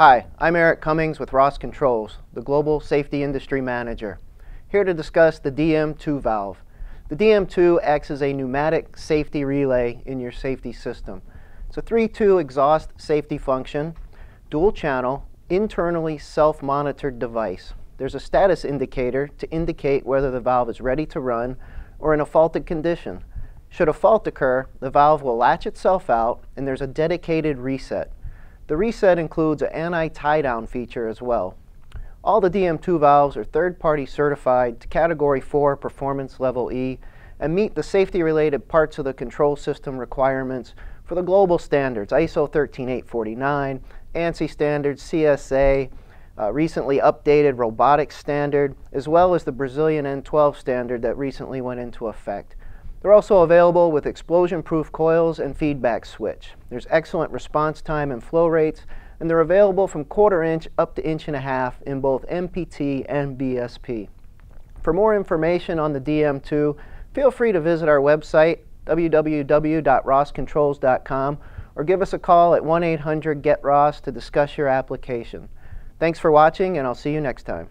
Hi, I'm Eric Cummings with Ross Controls, the Global Safety Industry Manager, here to discuss the DM2 valve. The DM2 acts as a pneumatic safety relay in your safety system. It's a 3-2 exhaust safety function, dual channel, internally self-monitored device. There's a status indicator to indicate whether the valve is ready to run or in a faulted condition. Should a fault occur, the valve will latch itself out and there's a dedicated reset. The reset includes an anti-tie-down feature as well. All the DM2 valves are third-party certified to Category 4 Performance Level E and meet the safety-related parts of the control system requirements for the global standards, ISO 13849, ANSI standards, CSA, recently updated robotics standard, as well as the Brazilian N12 standard that recently went into effect. They're also available with explosion-proof coils and feedback switch. There's excellent response time and flow rates, and they're available from 1/4 inch up to 1.5 inch in both NPT and BSP. For more information on the DM2, feel free to visit our website, www.rosscontrols.com, or give us a call at 1-800-GET-ROSS to discuss your application. Thanks for watching, and I'll see you next time.